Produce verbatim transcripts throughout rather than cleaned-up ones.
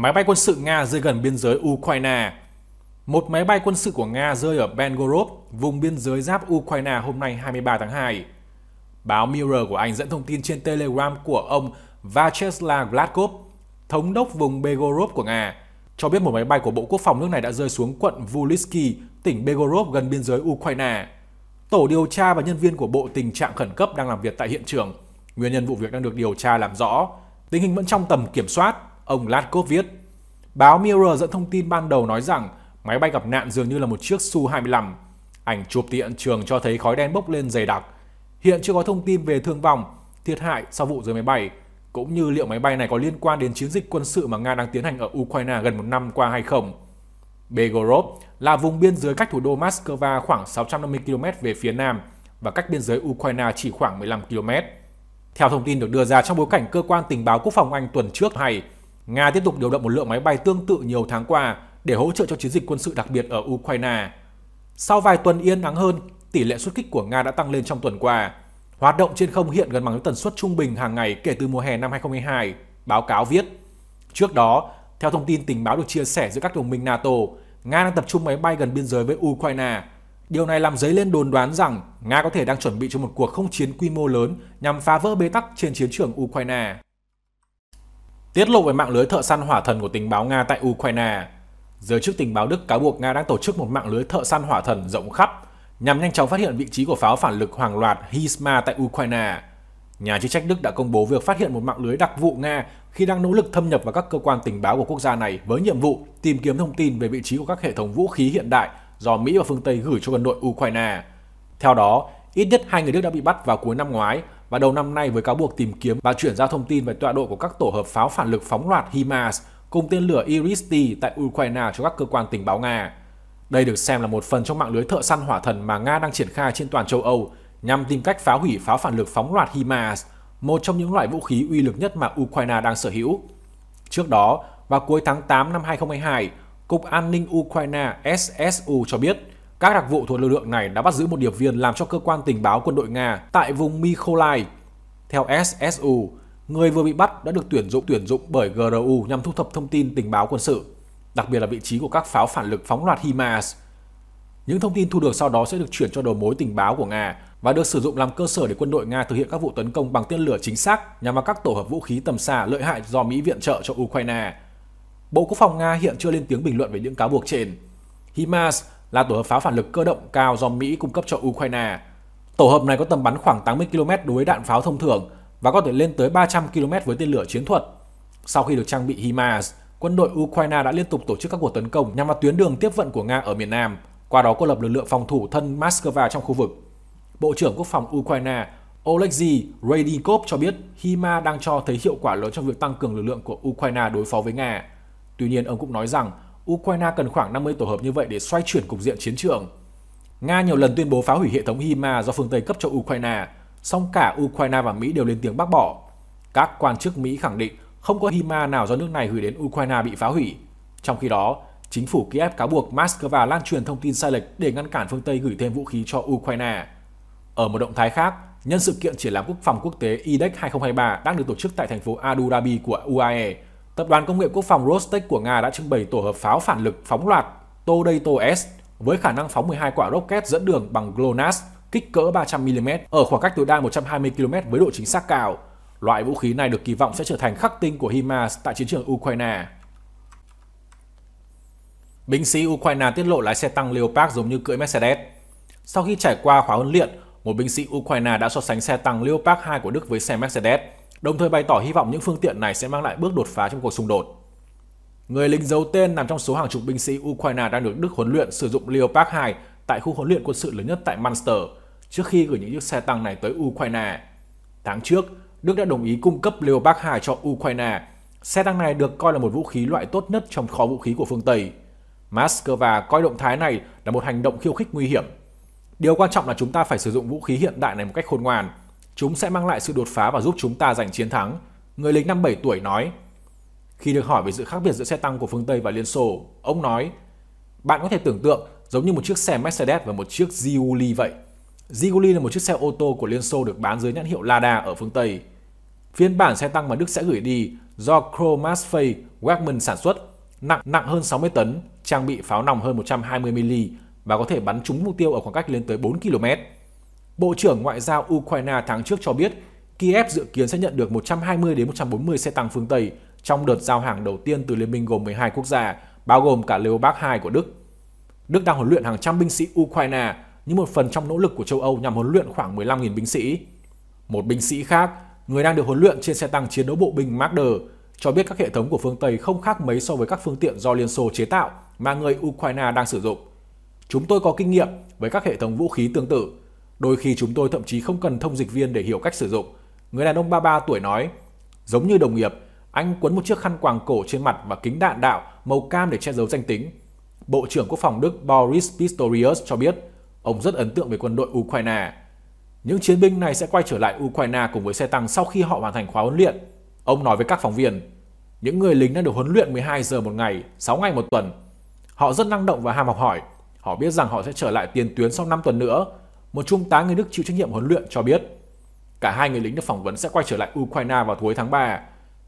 Máy bay quân sự Nga rơi gần biên giới Ukraine. Một máy bay quân sự của Nga rơi ở Belgorod, vùng biên giới giáp Ukraine hôm nay hai mươi ba tháng hai. Báo Mirror của Anh dẫn thông tin trên Telegram của ông Vacheslav Gladkov, thống đốc vùng Belgorod của Nga, cho biết một máy bay của Bộ Quốc phòng nước này đã rơi xuống quận Valuysky, tỉnh Belgorod gần biên giới Ukraine. Tổ điều tra và nhân viên của Bộ Tình trạng Khẩn cấp đang làm việc tại hiện trường. Nguyên nhân vụ việc đang được điều tra làm rõ. Tình hình vẫn trong tầm kiểm soát, ông Gladkov viết. Báo Mirror dẫn thông tin ban đầu nói rằng máy bay gặp nạn dường như là một chiếc Su hai mươi lăm. Ảnh chụp từ hiện trường cho thấy khói đen bốc lên dày đặc. Hiện chưa có thông tin về thương vong, thiệt hại sau vụ rơi máy bay, cũng như liệu máy bay này có liên quan đến chiến dịch quân sự mà Nga đang tiến hành ở Ukraine gần một năm qua hay không. Belgorod là vùng biên giới cách thủ đô Moscow khoảng sáu trăm năm mươi ki lô mét về phía nam và cách biên giới Ukraine chỉ khoảng mười lăm ki lô mét. Theo thông tin được đưa ra trong bối cảnh cơ quan tình báo quốc phòng Anh tuần trước hay, Nga tiếp tục điều động một lượng máy bay tương tự nhiều tháng qua để hỗ trợ cho chiến dịch quân sự đặc biệt ở Ukraine. Sau vài tuần yên ắng hơn, tỷ lệ xuất kích của Nga đã tăng lên trong tuần qua. Hoạt động trên không hiện gần bằng với tần suất trung bình hàng ngày kể từ mùa hè năm hai nghìn không trăm hai mươi hai, báo cáo viết. Trước đó, theo thông tin tình báo được chia sẻ giữa các đồng minh NATO, Nga đang tập trung máy bay gần biên giới với Ukraine. Điều này làm dấy lên đồn đoán rằng Nga có thể đang chuẩn bị cho một cuộc không chiến quy mô lớn nhằm phá vỡ bế tắc trên chiến trường Ukraine. Tiết lộ về mạng lưới thợ săn hỏa thần của tình báo Nga tại Ukraine. Giới chức tình báo Đức cáo buộc Nga đang tổ chức một mạng lưới thợ săn hỏa thần rộng khắp nhằm nhanh chóng phát hiện vị trí của pháo phản lực hàng loạt HIMARS tại Ukraine. Nhà chức trách Đức đã công bố việc phát hiện một mạng lưới đặc vụ Nga khi đang nỗ lực thâm nhập vào các cơ quan tình báo của quốc gia này với nhiệm vụ tìm kiếm thông tin về vị trí của các hệ thống vũ khí hiện đại do Mỹ và phương Tây gửi cho quân đội Ukraine. Theo đó, ít nhất hai người Đức đã bị bắt vào cuối năm ngoái và đầu năm nay với cáo buộc tìm kiếm và chuyển giao thông tin về tọa độ của các tổ hợp pháo phản lực phóng loạt HIMARS cùng tên lửa Eris-T tại Ukraine cho các cơ quan tình báo Nga. Đây được xem là một phần trong mạng lưới thợ săn hỏa thần mà Nga đang triển khai trên toàn châu Âu nhằm tìm cách phá hủy pháo phản lực phóng loạt HIMARS, một trong những loại vũ khí uy lực nhất mà Ukraine đang sở hữu. Trước đó, vào cuối tháng tám năm hai nghìn không trăm hai mươi hai, Cục An ninh Ukraine ét ét u cho biết các đặc vụ thuộc lực lượng này đã bắt giữ một điệp viên làm cho cơ quan tình báo quân đội Nga tại vùng Mykolaiv. Theo ét ét u, người vừa bị bắt đã được tuyển dụng tuyển dụng bởi giê rờ u nhằm thu thập thông tin tình báo quân sự, đặc biệt là vị trí của các pháo phản lực phóng loạt HIMARS. Những thông tin thu được sau đó sẽ được chuyển cho đầu mối tình báo của Nga và được sử dụng làm cơ sở để quân đội Nga thực hiện các vụ tấn công bằng tên lửa chính xác nhằm vào các tổ hợp vũ khí tầm xa lợi hại do Mỹ viện trợ cho Ukraine. Bộ Quốc phòng Nga hiện chưa lên tiếng bình luận về những cáo buộc trên. HIMARS là tổ hợp pháo phản lực cơ động cao do Mỹ cung cấp cho Ukraine. Tổ hợp này có tầm bắn khoảng tám mươi ki lô mét đối với đạn pháo thông thường và có thể lên tới ba trăm ki lô mét với tên lửa chiến thuật. Sau khi được trang bị HIMARS, quân đội Ukraine đã liên tục tổ chức các cuộc tấn công nhằm vào tuyến đường tiếp vận của Nga ở miền Nam, qua đó cô lập lực lượng phòng thủ thân Moscow trong khu vực. Bộ trưởng Quốc phòng Ukraine Oleksii Reznikov cho biết HIMARS đang cho thấy hiệu quả lớn trong việc tăng cường lực lượng của Ukraine đối phó với Nga. Tuy nhiên, ông cũng nói rằng Ukraine cần khoảng năm mươi tổ hợp như vậy để xoay chuyển cục diện chiến trường. Nga nhiều lần tuyên bố phá hủy hệ thống HIMARS do phương Tây cấp cho Ukraine, song cả Ukraine và Mỹ đều lên tiếng bác bỏ. Các quan chức Mỹ khẳng định không có HIMARS nào do nước này gửi đến Ukraine bị phá hủy. Trong khi đó, chính phủ Kiev cáo buộc Moscow lan truyền thông tin sai lệch để ngăn cản phương Tây gửi thêm vũ khí cho Ukraine. Ở một động thái khác, nhân sự kiện triển lãm quốc phòng quốc tế i đếch hai nghìn không trăm hai mươi ba đang được tổ chức tại thành phố Abu Dhabi của u a e, Tập đoàn Công nghiệp Quốc phòng Rostec của Nga đã trưng bày tổ hợp pháo phản lực phóng loạt Todato-S với khả năng phóng mười hai quả rocket dẫn đường bằng GLONASS kích cỡ ba trăm mi li mét ở khoảng cách tối đa một trăm hai mươi ki lô mét với độ chính xác cao. Loại vũ khí này được kỳ vọng sẽ trở thành khắc tinh của HIMARS tại chiến trường Ukraine. Binh sĩ Ukraine tiết lộ lái xe tăng Leopard giống như cưỡi Mercedes. Sau khi trải qua khóa huấn luyện, một binh sĩ Ukraine đã so sánh xe tăng Leopard hai của Đức với xe Mercedes, đồng thời bày tỏ hy vọng những phương tiện này sẽ mang lại bước đột phá trong cuộc xung đột. Người lính giấu tên nằm trong số hàng chục binh sĩ Ukraine đang được Đức huấn luyện sử dụng Leopard hai tại khu huấn luyện quân sự lớn nhất tại Marder trước khi gửi những chiếc xe tăng này tới Ukraine. Tháng trước, Đức đã đồng ý cung cấp Leopard hai cho Ukraine. Xe tăng này được coi là một vũ khí loại tốt nhất trong kho vũ khí của phương Tây. Moscow coi động thái này là một hành động khiêu khích nguy hiểm. Điều quan trọng là chúng ta phải sử dụng vũ khí hiện đại này một cách khôn ngoan. Chúng sẽ mang lại sự đột phá và giúp chúng ta giành chiến thắng, người lính năm mươi bảy tuổi nói. Khi được hỏi về sự khác biệt giữa xe tăng của phương Tây và Liên Xô, ông nói, bạn có thể tưởng tượng giống như một chiếc xe Mercedes và một chiếc Ziguli vậy. Ziguli là một chiếc xe ô tô của Liên Xô được bán dưới nhãn hiệu Lada ở phương Tây. Phiên bản xe tăng mà Đức sẽ gửi đi do Krauss-Maffei Wegmann sản xuất, nặng nặng hơn sáu mươi tấn, trang bị pháo nòng hơn một trăm hai mươi mi-li-mét và có thể bắn trúng mục tiêu ở khoảng cách lên tới bốn ki-lô-mét. Bộ trưởng Ngoại giao Ukraine tháng trước cho biết Kiev dự kiến sẽ nhận được một trăm hai mươi đến một trăm bốn mươi xe tăng phương Tây trong đợt giao hàng đầu tiên từ liên minh gồm mười hai quốc gia, bao gồm cả Leopard hai của Đức. Đức đang huấn luyện hàng trăm binh sĩ Ukraine như một phần trong nỗ lực của châu Âu nhằm huấn luyện khoảng mười lăm nghìn binh sĩ. Một binh sĩ khác, người đang được huấn luyện trên xe tăng chiến đấu bộ binh Marder, cho biết các hệ thống của phương Tây không khác mấy so với các phương tiện do Liên Xô chế tạo mà người Ukraine đang sử dụng. Chúng tôi có kinh nghiệm với các hệ thống vũ khí tương tự. Đôi khi chúng tôi thậm chí không cần thông dịch viên để hiểu cách sử dụng. Người đàn ông ba mươi ba tuổi nói, giống như đồng nghiệp, anh quấn một chiếc khăn quàng cổ trên mặt và kính đạn đạo màu cam để che giấu danh tính. Bộ trưởng Quốc phòng Đức Boris Pistorius cho biết, ông rất ấn tượng về quân đội Ukraine. Những chiến binh này sẽ quay trở lại Ukraine cùng với xe tăng sau khi họ hoàn thành khóa huấn luyện. Ông nói với các phóng viên, những người lính đang được huấn luyện mười hai giờ một ngày, sáu ngày một tuần. Họ rất năng động và ham học hỏi. Họ biết rằng họ sẽ trở lại tiền tuyến sau năm tuần nữa. Một trung tá người Đức chịu trách nhiệm huấn luyện cho biết. Cả hai người lính được phỏng vấn sẽ quay trở lại Ukraine vào cuối tháng ba.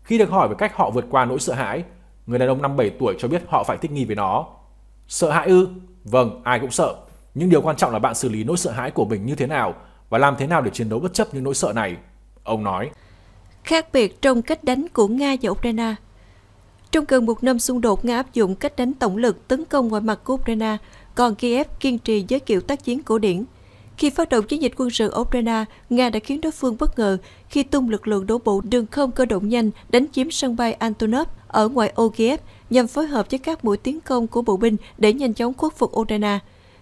Khi được hỏi về cách họ vượt qua nỗi sợ hãi, người đàn ông năm mươi bảy tuổi cho biết họ phải thích nghi với nó. Sợ hãi ư? Vâng, ai cũng sợ. Nhưng điều quan trọng là bạn xử lý nỗi sợ hãi của mình như thế nào và làm thế nào để chiến đấu bất chấp những nỗi sợ này, ông nói. Khác biệt trong cách đánh của Nga và Ukraine. Trong gần một năm xung đột, Nga áp dụng cách đánh tổng lực tấn công ngoài mặt của Ukraine, còn Kiev kiên trì với kiểu tác chiến cổ điển. Khi phát động chiến dịch quân sự ở Ukraine, Nga đã khiến đối phương bất ngờ khi tung lực lượng đổ bộ đường không cơ động nhanh đánh chiếm sân bay Antonov ở ngoại ô Kiev nhằm phối hợp với các mũi tiến công của bộ binh để nhanh chóng khuất phục Ukraine.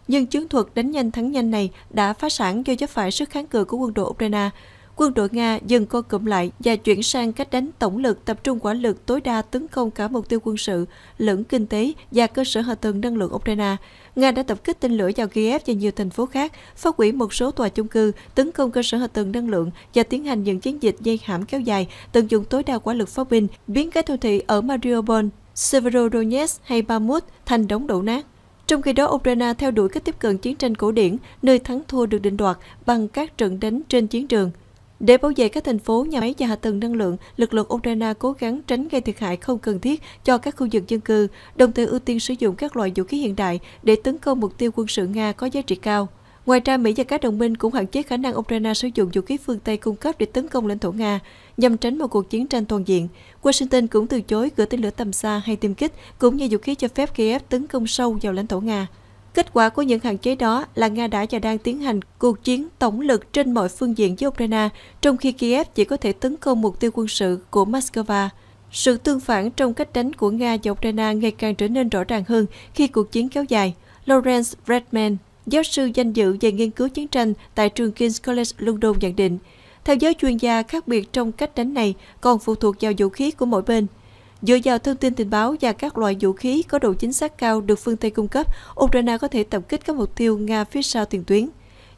Nhưng chiến thuật đánh nhanh thắng nhanh này đã phá sản do vấp phải sức kháng cự của quân đội Ukraine. Quân đội Nga dần co cụm lại và chuyển sang cách đánh tổng lực tập trung hỏa lực tối đa tấn công cả mục tiêu quân sự, lẫn kinh tế và cơ sở hạ tầng năng lượng Ukraine. Nga đã tập kích tên lửa vào Kiev và nhiều thành phố khác, phá hủy một số tòa chung cư, tấn công cơ sở hạ tầng năng lượng và tiến hành những chiến dịch dây hãm kéo dài, tận dụng tối đa hỏa lực pháo binh, biến các đô thị ở Mariupol, Severodonetsk hay Bakhmut thành đống đổ nát. Trong khi đó, Ukraine theo đuổi cách tiếp cận chiến tranh cổ điển, nơi thắng thua được định đoạt bằng các trận đánh trên chiến trường. Để bảo vệ các thành phố, nhà máy và hạ tầng năng lượng, lực lượng Ukraine cố gắng tránh gây thiệt hại không cần thiết cho các khu vực dân cư, đồng thời ưu tiên sử dụng các loại vũ khí hiện đại để tấn công mục tiêu quân sự Nga có giá trị cao. Ngoài ra, Mỹ và các đồng minh cũng hạn chế khả năng Ukraine sử dụng vũ khí phương Tây cung cấp để tấn công lãnh thổ Nga, nhằm tránh một cuộc chiến tranh toàn diện. Washington cũng từ chối gửi tên lửa tầm xa hay tiêm kích, cũng như vũ khí cho phép Kiev tấn công sâu vào lãnh thổ Nga. Kết quả của những hạn chế đó là Nga đã và đang tiến hành cuộc chiến tổng lực trên mọi phương diện với Ukraine, trong khi Kiev chỉ có thể tấn công mục tiêu quân sự của Moscow. Sự tương phản trong cách đánh của Nga và Ukraine ngày càng trở nên rõ ràng hơn khi cuộc chiến kéo dài. Lawrence Redman, giáo sư danh dự về nghiên cứu chiến tranh tại trường King's College London nhận định, theo giới chuyên gia, khác biệt trong cách đánh này còn phụ thuộc vào vũ khí của mỗi bên. Dựa vào thông tin tình báo và các loại vũ khí có độ chính xác cao được phương Tây cung cấp, Ukraine có thể tập kích các mục tiêu Nga phía sau tiền tuyến,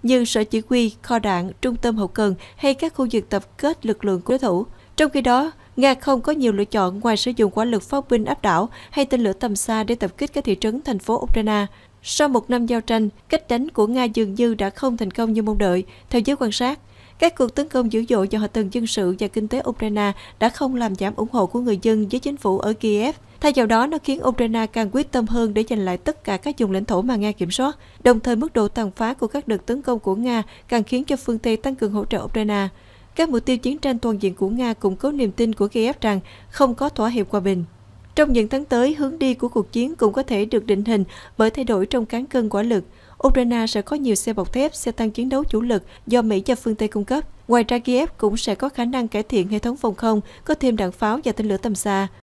như sở chỉ huy, kho đạn, trung tâm hậu cần hay các khu vực tập kết lực lượng của đối thủ. Trong khi đó, Nga không có nhiều lựa chọn ngoài sử dụng hỏa lực pháo binh áp đảo hay tên lửa tầm xa để tập kích các thị trấn thành phố Ukraine. Sau một năm giao tranh, cách đánh của Nga dường như đã không thành công như mong đợi, theo giới quan sát. Các cuộc tấn công dữ dội vào hạ tầng dân sự và kinh tế Ukraine đã không làm giảm ủng hộ của người dân với chính phủ ở Kiev. Thay vào đó, nó khiến Ukraine càng quyết tâm hơn để giành lại tất cả các vùng lãnh thổ mà Nga kiểm soát. Đồng thời, mức độ tàn phá của các đợt tấn công của Nga càng khiến cho phương Tây tăng cường hỗ trợ Ukraine. Các mục tiêu chiến tranh toàn diện của Nga củng cố niềm tin của Kiev rằng không có thỏa hiệp hòa bình. Trong những tháng tới, hướng đi của cuộc chiến cũng có thể được định hình bởi thay đổi trong cán cân hỏa lực. Ukraine sẽ có nhiều xe bọc thép, xe tăng chiến đấu chủ lực do Mỹ và phương Tây cung cấp. Ngoài ra, Kiev cũng sẽ có khả năng cải thiện hệ thống phòng không, có thêm đạn pháo và tên lửa tầm xa.